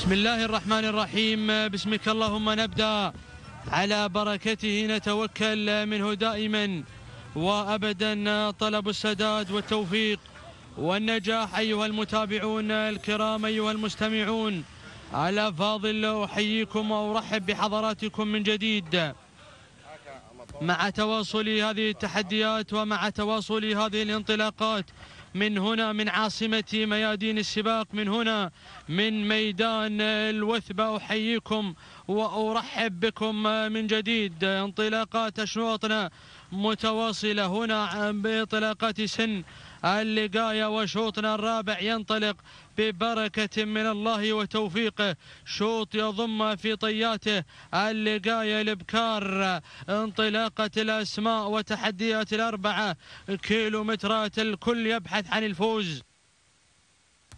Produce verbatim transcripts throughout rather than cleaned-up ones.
بسم الله الرحمن الرحيم. بسمك اللهم نبدأ، على بركته نتوكل، منه دائما وأبدا طلب السداد والتوفيق والنجاح. أيها المتابعون الكرام، أيها المستمعون الأفاضل، أحييكم وأرحب بحضراتكم من جديد مع تواصل هذه التحديات ومع تواصل هذه الانطلاقات من هنا من عاصمة ميادين السباق، من هنا من ميدان الوثبة. أحييكم وأرحب بكم من جديد. انطلاقات أشواطنا متواصلة هنا بانطلاقات سن اللقاية، وشوطنا الرابع ينطلق ببركة من الله وتوفيقه، شوط يضم في طياته اللقاية الابكار، انطلاقة الأسماء وتحديات الأربعة كيلومترات. الكل يبحث عن الفوز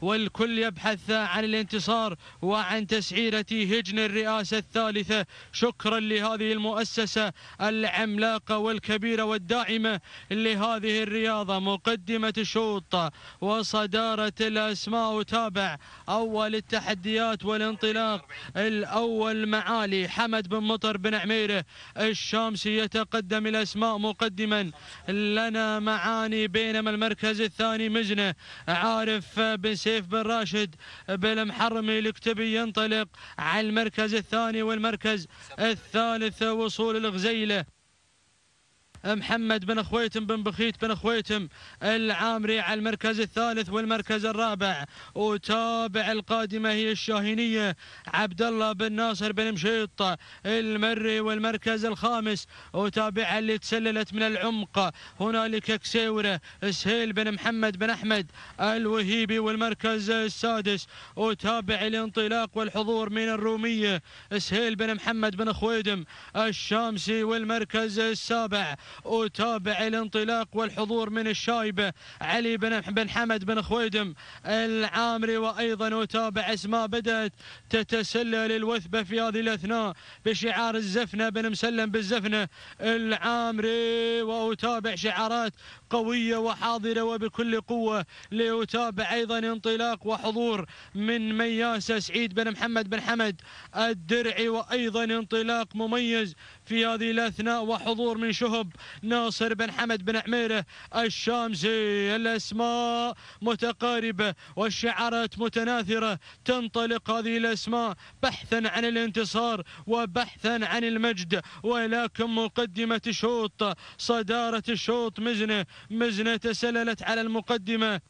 والكل يبحث عن الانتصار وعن تسعيرة هجن الرئاسة الثالثة. شكرا لهذه المؤسسة العملاقة والكبيرة والداعمة لهذه الرياضة. مقدمة الشوط وصدارة الأسماء تابع أول التحديات والانطلاق الأول معالي حمد بن مطر بن عميرة الشامسي يتقدم الأسماء مقدما. لنا معاني، بينما المركز الثاني مزنة عارف بن سيد سيف بن راشد بالمحرمي الكتبي ينطلق على المركز الثاني، والمركز الثالث وصول الغزيلة محمد بن خويتم بن بخيت بن خويتم العامري على المركز الثالث والمركز الرابع. وتابع القادمة هي الشاهينية عبد الله بن ناصر بن مشيط المري والمركز الخامس. وتابع اللي تسللت من العمق هنالك كسيورة سهيل بن محمد بن أحمد الوهيبي والمركز السادس. وتابع الانطلاق والحضور من الرومية سهيل بن محمد بن خويدم الشامسي والمركز السابع. وتابع الانطلاق والحضور من الشايبة علي بن حمد بن خويدم العامري. وأيضا وتابع اسماء بدأت تتسلل الوثبة في هذه الأثناء بشعار الزفنة بن مسلم بالزفنة العامري، وأتابع شعارات قوية وحاضرة وبكل قوة. ليتابع أيضا انطلاق وحضور من مياسة سعيد بن محمد بن حمد الدرعي، وأيضا انطلاق مميز في هذه الأثناء وحضور من شهب ناصر بن حمد بن عميرة الشامسي. الأسماء متقاربة والشعارات متناثرة، تنطلق هذه الأسماء بحثا عن الانتصار وبحثا عن المجد. ولكن مقدمة الشوط صدارة الشوط مزنة مزنة تسللت على المقدمة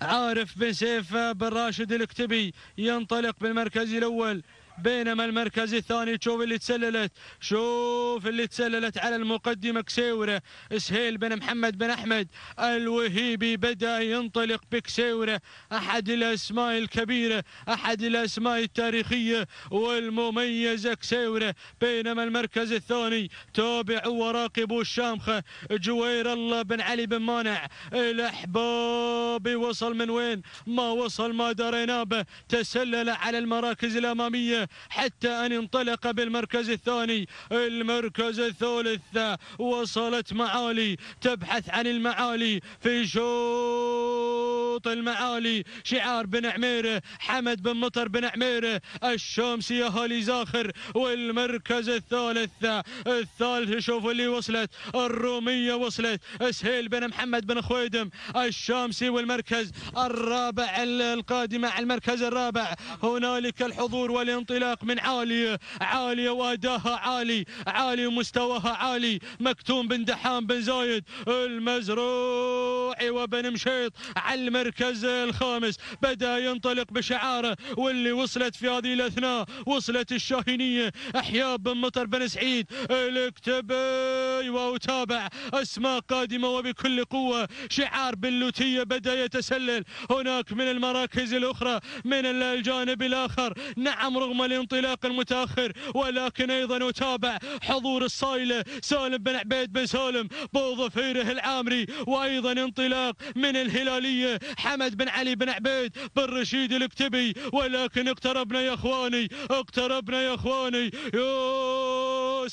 عارف بن سيف بن راشد الكتبي ينطلق بالمركز الأول، بينما المركز الثاني تشوف اللي تسللت شوف اللي تسللت على المقدمة كسيورة سهيل بن محمد بن أحمد الوهيبي. بدأ ينطلق بكسيورة أحد الأسماء الكبيرة، أحد الأسماء التاريخية والمميزة كسيورة، بينما المركز الثاني تابع وراقب الشامخة جوير الله بن علي بن مانع الأحبابي. وصل من وين ما وصل ما درينا به، تسلل على المراكز الأمامية حتى أن انطلق بالمركز الثاني. المركز الثالث وصلت معالي تبحث عن المعالي في شوط المعالي، شعار بن عميرة حمد بن مطر بن عميرة الشامسي أهالي زاخر. والمركز الثالث الثالث شوفوا اللي وصلت الرومية، وصلت سهيل بن محمد بن خويدم الشامسي. والمركز الرابع القادمة على المركز الرابع هنالك الحضور والانطلاق انطلاق من عالية عالية وأداها عالي عالي مستواها عالي مكتوم بن دحام بن زايد المزروعي وبن مشيط على المركز الخامس. بدأ ينطلق بشعاره، واللي وصلت في هذه الأثناء وصلت الشاهينية أحياء بن مطر بن سعيد الكتبي. وأتابع أسماء قادمة وبكل قوة، شعار بن لوتية بدأ يتسلل هناك من المراكز الأخرى من الجانب الآخر. نعم رغم الانطلاق المتاخر، ولكن ايضا اتابع حضور الصايله سالم بن عبيد بن سالم بوظفيره العامري. وايضا انطلاق من الهلاليه حمد بن علي بن عبيد بن رشيد الكتبي. ولكن اقتربنا يا اخواني اقتربنا يا اخواني يا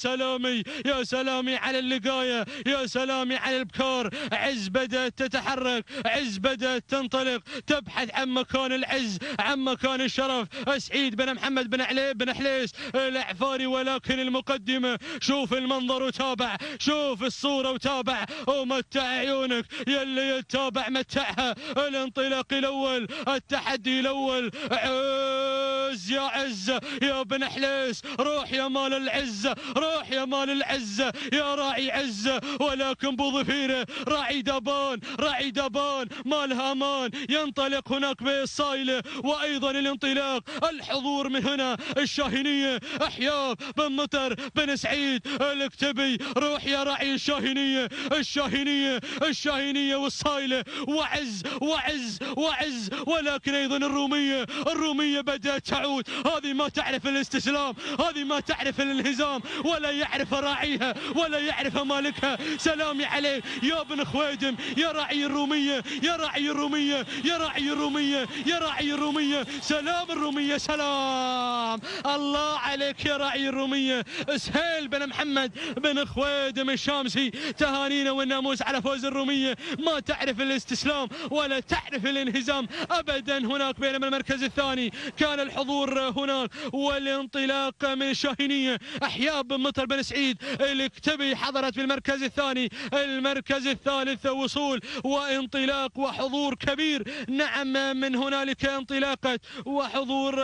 سلامي يا سلامي على اللقاية، يا سلامي على البكار. عز بدأت تتحرك، عز بدأت تنطلق، تبحث عن مكان العز، عن مكان الشرف. سعيد بن محمد بن علي بن حليس العفاري، ولكن المقدمة. شوف المنظر وتابع، شوف الصورة وتابع، ومتع عيونك يلي يتابع متعها. الانطلاق الأول، التحدي الأول. عز يا عز يا بن حليس، روح يا مال العزة، روح يا مال العزة يا راعي عزة. ولكن بوظفيرة راعي دبان، راعي دبان مالها امان. ينطلق هناك بالصايلة، وايضا الانطلاق الحضور من هنا. الشاهينية احياف بن مطر بن سعيد الكتبي، روح يا راعي الشاهينية، الشاهينية الشاهينية والصايلة. وعز وعز وعز، ولكن ايضا الرومية، الرومية بدأت تعود. هذه ما تعرف الاستسلام، هذه ما تعرف الانهزام، ولا يعرف راعيها ولا يعرف مالكها. سلامي عليك يا بن خويدم، يا راعي الرومية، يا راعي الرومية، يا راعي الرومية، يا راعي الرومية. سلام الرومية، سلام الله عليك يا راعي الرومية. سهيل بن محمد بن خويدم الشامسي، تهانينا والناموس على فوز الرومية. ما تعرف الاستسلام ولا تعرف الانهزام ابدا. هناك بينما المركز الثاني كان الحضور هناك، والانطلاق من شاهينية. احياء بن مطر بن سعيد الكتبي حضرت بالمركز الثاني. المركز الثالث وصول وانطلاق وحضور كبير. نعم، من هنالك انطلاقة وحضور،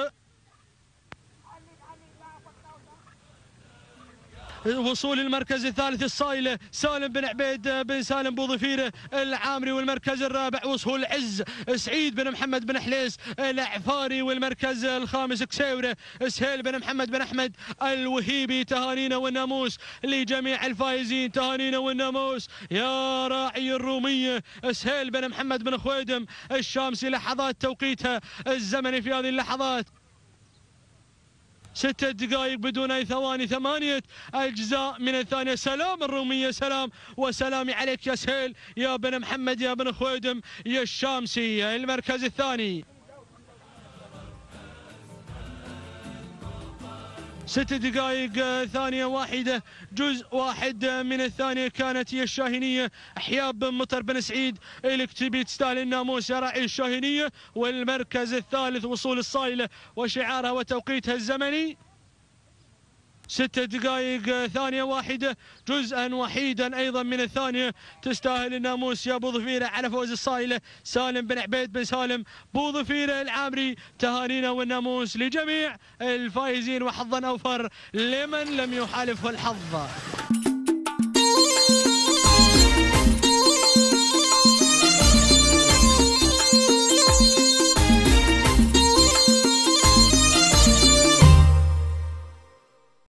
وصول المركز الثالث الصايلة سالم بن عبيد بن سالم بوظفيرة العامري. والمركز الرابع وصول عز سعيد بن محمد بن حليس العفاري. والمركز الخامس كسيورة سهيل بن محمد بن أحمد الوهيبي. تهانينا والناموس لجميع الفائزين، تهانينا والناموس يا راعي الرومية. سهيل بن محمد بن خويدم الشامسي، لحظات توقيتها الزمني في هذه اللحظات ستة دقائق بدون أي ثواني، ثمانية أجزاء من الثانية. سلام الرومية، سلام وسلامي عليك يا سهيل يا بن محمد يا بن خويدم يا الشامسي. المركز الثاني ست دقائق ثانية واحدة، جزء واحد من الثانية كانت هي الشاهينية. أحياء بن مطر بن سعيد الكتبي، تستاهل الناموس يا راعي الشاهينية. والمركز الثالث وصول الصايلة، وشعارها وتوقيتها الزمني ست دقائق ثانية واحدة، جزءا وحيدا أيضا من الثانية. تستاهل الناموس يا بوظفيرة على فوز الصايلة سالم بن عبيد بن سالم بوظفيرة العامري. تهانينا والناموس لجميع الفائزين، وحظا أوفر لمن لم يحالفه الحظ.